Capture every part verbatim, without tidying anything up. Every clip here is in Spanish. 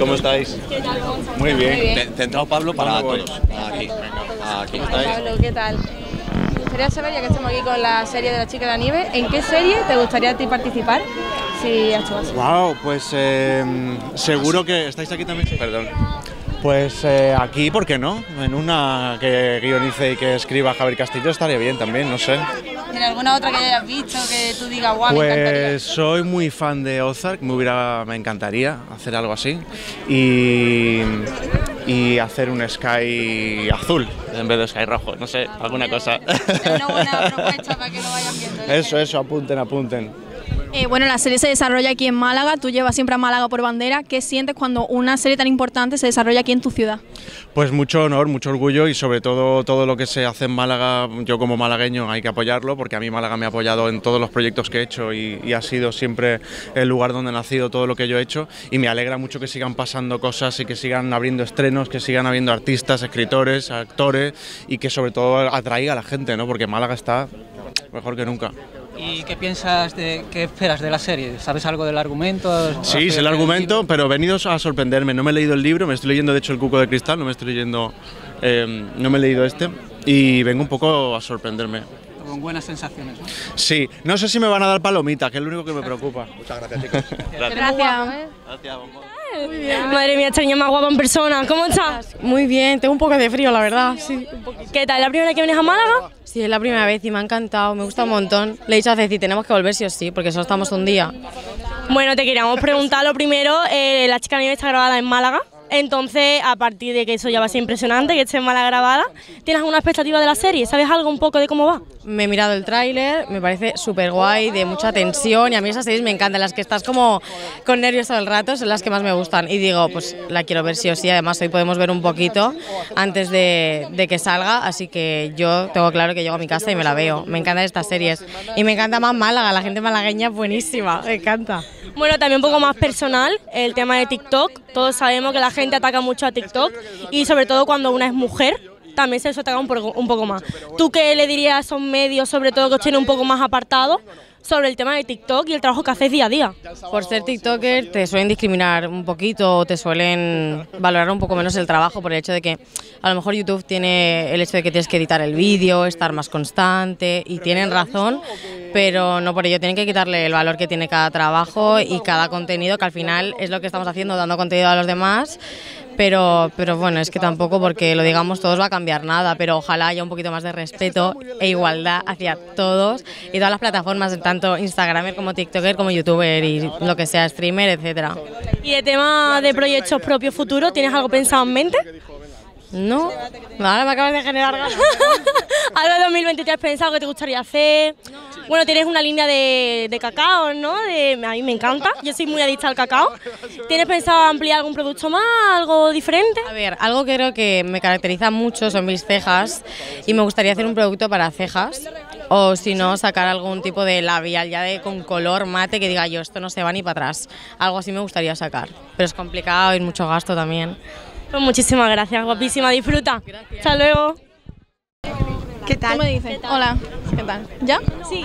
¿Cómo estáis? ¿Qué tal? Muy bien. Muy bien. Te ha entrado Pablo para todos. Aquí. Venga. Aquí. ¿Cómo estáis? Pablo, ¿qué tal? Me gustaría saber, ya que estamos aquí con la serie de La chica de la nieve, ¿en qué serie te gustaría a ti participar? Si has hecho así. Wow, pues eh, seguro que estáis aquí también. Perdón. Pues eh, aquí, ¿por qué no? En una que guionice y que escriba Javier Castillo estaría bien también, no sé. ¿En alguna otra que hayas visto que tú digas, guau, me encantaría? Pues soy muy fan de Ozark, me, hubiera, me encantaría hacer algo así y, y hacer un Sky azul en vez de Sky rojo, no sé, ah, alguna cosa. Una buena propuesta para que lo vayan viendo. Eso, eso, apunten, apunten. Eh, bueno, la serie se desarrolla aquí en Málaga, tú llevas siempre a Málaga por bandera. ¿Qué sientes cuando una serie tan importante se desarrolla aquí en tu ciudad? Pues mucho honor, mucho orgullo y sobre todo todo lo que se hace en Málaga, yo como malagueño hay que apoyarlo porque a mí Málaga me ha apoyado en todos los proyectos que he hecho y, y ha sido siempre el lugar donde he nacido, todo lo que yo he hecho, y me alegra mucho que sigan pasando cosas y que sigan abriendo estrenos, que sigan habiendo artistas, escritores, actores y que sobre todo atraiga a la gente, ¿no? Porque Málaga está mejor que nunca. ¿Y qué piensas, de, qué esperas de la serie? ¿Sabes algo del argumento? Sí, sé el argumento, pero venidos a sorprenderme. No me he leído el libro, me estoy leyendo de hecho El Cuco de Cristal, no me estoy leyendo, eh, no me he leído este, y vengo un poco a sorprenderme. Con buenas sensaciones, ¿no? Sí, no sé si me van a dar palomitas, que es lo único que me preocupa. Muchas gracias, chicos. Gracias. Gracias. Gracias, bombón. Muy bien. Madre mía, esta niña más guapa en persona. ¿Cómo estás? Muy bien, tengo un poco de frío, la verdad. Sí. ¿Qué tal? ¿Es la primera vez que vienes a Málaga? Sí, es la primera vez y me ha encantado, me gusta un montón. Le he dicho a Ceci, tenemos que volver sí o sí, porque solo estamos un día. Bueno, te queríamos preguntar lo primero, eh, La chica de la nieve está grabada en Málaga, entonces a partir de que eso ya va a ser impresionante, que esté en Málaga grabada, ¿tienes alguna expectativa de la serie? ¿Sabes algo un poco de cómo va? Me he mirado el tráiler, me parece súper guay, de mucha tensión, y a mí esas series me encantan, las que estás como con nervios todo el rato son las que más me gustan, y digo, pues la quiero ver sí o sí, además hoy podemos ver un poquito antes de, de que salga, así que yo tengo claro que llego a mi casa y me la veo. Me encantan estas series y me encanta más Málaga, la gente malagueña es buenísima, me encanta. Bueno, también un poco más personal, el tema de TikTok, todos sabemos que la gente ataca mucho a TikTok y sobre todo cuando una es mujer también se les ataca un poco más. ¿Tú qué le dirías a esos medios, sobre todo que os tienen un poco más apartados, sobre el tema de TikTok y el trabajo que hacéis día a día? Por ser TikToker te suelen discriminar un poquito o te suelen valorar un poco menos el trabajo por el hecho de que a lo mejor YouTube tiene el hecho de que tienes que editar el vídeo, estar más constante, y tienen razón, pero no por ello tienen que quitarle el valor que tiene cada trabajo y cada contenido, que al final es lo que estamos haciendo, dando contenido a los demás. Pero, pero bueno, es que tampoco porque lo digamos todos va a cambiar nada, pero ojalá haya un poquito más de respeto e igualdad hacia todos y todas las plataformas, tanto Instagramer como TikToker como YouTuber y lo que sea, streamer, etcétera. ¿Y el tema de proyectos propios futuros, tienes algo pensado en mente? No, ahora me acabas de generar ganas. ¿Algo de dos mil veintitrés has pensado que te gustaría hacer? Bueno, tienes una línea de, de cacao, ¿no? De, a mí me encanta, yo soy muy adicta al cacao. ¿Tienes pensado ampliar algún producto más, algo diferente? A ver, algo que creo que me caracteriza mucho son mis cejas y me gustaría hacer un producto para cejas. O si no, sacar algún tipo de labial ya de, con color mate que diga yo, esto no se va ni para atrás. Algo así me gustaría sacar, pero es complicado y mucho gasto también. Pues muchísimas gracias, guapísima, disfruta. Gracias. Hasta luego. ¿Qué tal? ¿Cómo me dices? ¿Qué tal? Hola. ¿Qué tal? ¿Ya? Sí.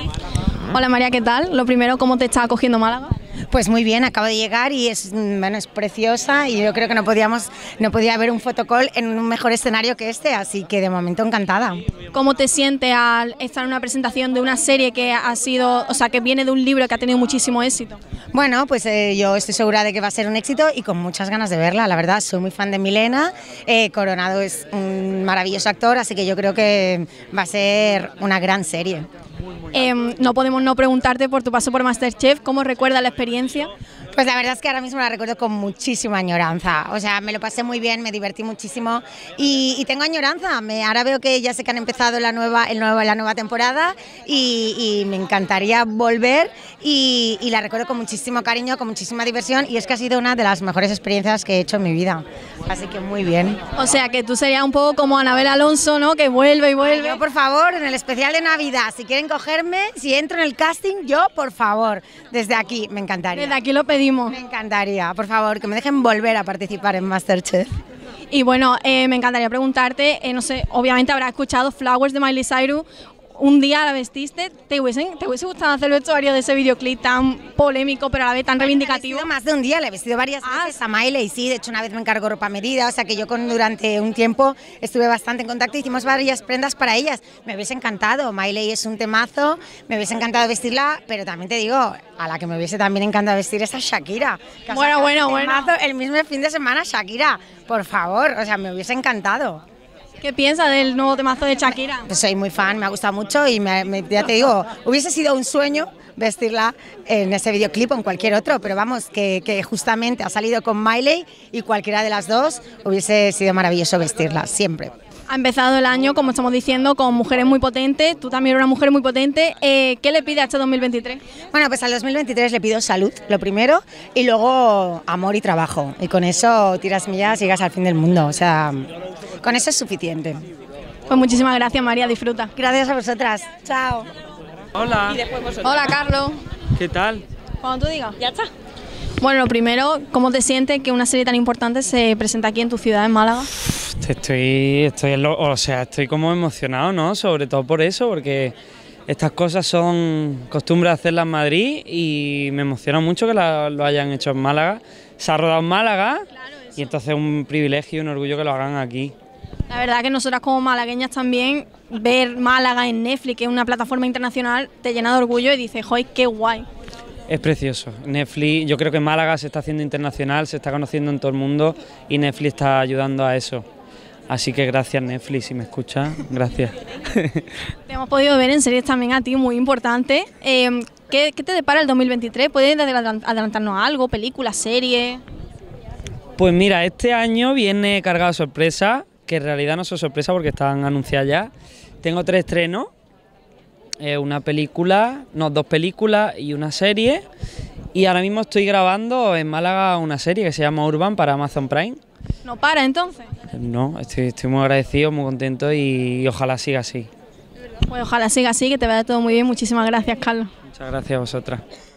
Hola María, ¿qué tal? Lo primero, ¿cómo te está acogiendo Málaga? Pues muy bien, acabo de llegar y es, bueno, es preciosa y yo creo que no podíamos, no podía haber un photocall en un mejor escenario que este, así que de momento encantada. ¿Cómo te sientes al estar en una presentación de una serie que ha sido, o sea, que viene de un libro que ha tenido muchísimo éxito? Bueno, pues eh, yo estoy segura de que va a ser un éxito y con muchas ganas de verla, la verdad, soy muy fan de Milena, eh, Coronado es un maravilloso actor, así que yo creo que va a ser una gran serie. Eh, no podemos no preguntarte por tu paso por MasterChef, ¿cómo recuerdas la experiencia? Pues la verdad es que ahora mismo la recuerdo con muchísima añoranza, o sea, me lo pasé muy bien, me divertí muchísimo y, y tengo añoranza, me, ahora veo que ya sé que han empezado la nueva, el nuevo, la nueva temporada y, y me encantaría volver y, y la recuerdo con muchísimo cariño, con muchísima diversión y es que ha sido una de las mejores experiencias que he hecho en mi vida, así que muy bien. O sea, que tú serías un poco como Anabel Alonso, ¿no? Que vuelve y vuelve. Yo, por favor, en el especial de Navidad, si quieren cogerme, si entro en el casting, yo, por favor, desde aquí, me encantaría. Desde aquí lo pedimos. Me encantaría, por favor, que me dejen volver a participar en MasterChef. Y bueno, eh, me encantaría preguntarte, eh, no sé, obviamente habrás escuchado Flowers de Miley Cyrus. un día la vestiste, ¿te hubiese, te hubiese gustado hacer el vestuario de ese videoclip tan polémico, pero a la vez tan reivindicativo? Bueno, he más de un día, le he vestido varias ah, veces a Miley, sí, de hecho una vez me encargó ropa medida, o sea que yo con, durante un tiempo estuve bastante en contacto, hicimos varias prendas para ellas, me hubiese encantado, Miley es un temazo, me hubiese encantado vestirla, pero también te digo, a la que me hubiese también encantado vestir es a Shakira. Bueno, bueno, temazo, bueno. El mismo fin de semana, Shakira, por favor, o sea, me hubiese encantado. ¿Qué piensas del nuevo temazo de Shakira? Pues soy muy fan, me ha gustado mucho y me, me, ya te digo, hubiese sido un sueño vestirla en ese videoclip o en cualquier otro, pero vamos, que, que justamente ha salido con Miley y cualquiera de las dos hubiese sido maravilloso vestirla, siempre. Ha empezado el año, como estamos diciendo, con mujeres muy potentes, tú también eres una mujer muy potente. Eh, ¿Qué le pides a este dos mil veintitrés? Bueno, pues al dos mil veintitrés le pido salud, lo primero, y luego amor y trabajo. Y con eso tiras millas y llegas al fin del mundo, o sea, con eso es suficiente. Pues muchísimas gracias, María, disfruta. Gracias a vosotras, chao. Hola. Y después vosotros. Hola, Carlos. ¿Qué tal? Cuando tú digas. Ya está. Bueno, lo primero, ¿cómo te sientes que una serie tan importante se presenta aquí en tu ciudad, en Málaga? Estoy, estoy, o sea, estoy como emocionado, ¿no? Sobre todo por eso, porque estas cosas son costumbre hacerlas en Madrid y me emociona mucho que la, lo hayan hecho en Málaga. Se ha rodado en Málaga, claro, y entonces es un privilegio y un orgullo que lo hagan aquí. La verdad que nosotras como malagueñas también, ver Málaga en Netflix, que es una plataforma internacional, te llena de orgullo y dices, ¡joy, qué guay! Es precioso. Netflix, yo creo que Málaga se está haciendo internacional, se está conociendo en todo el mundo y Netflix está ayudando a eso. Así que gracias Netflix, si me escuchas, gracias. Te hemos podido ver en series también a ti, muy importante. Eh, ¿qué, ¿Qué te depara el dos mil veintitrés? ¿Puedes adelantarnos algo? ¿Películas, series? Pues mira, este año viene cargado de sorpresa, que en realidad no son sorpresa porque están anunciadas ya. Tengo tres estrenos. Eh, una película, no, dos películas y una serie, y ahora mismo estoy grabando en Málaga una serie que se llama Urban para Amazon Prime. ¿No para entonces? Eh, no, estoy, estoy muy agradecido, muy contento y, y ojalá siga así. Pues ojalá siga así, que te vaya todo muy bien, muchísimas gracias Carlos. Muchas gracias a vosotras.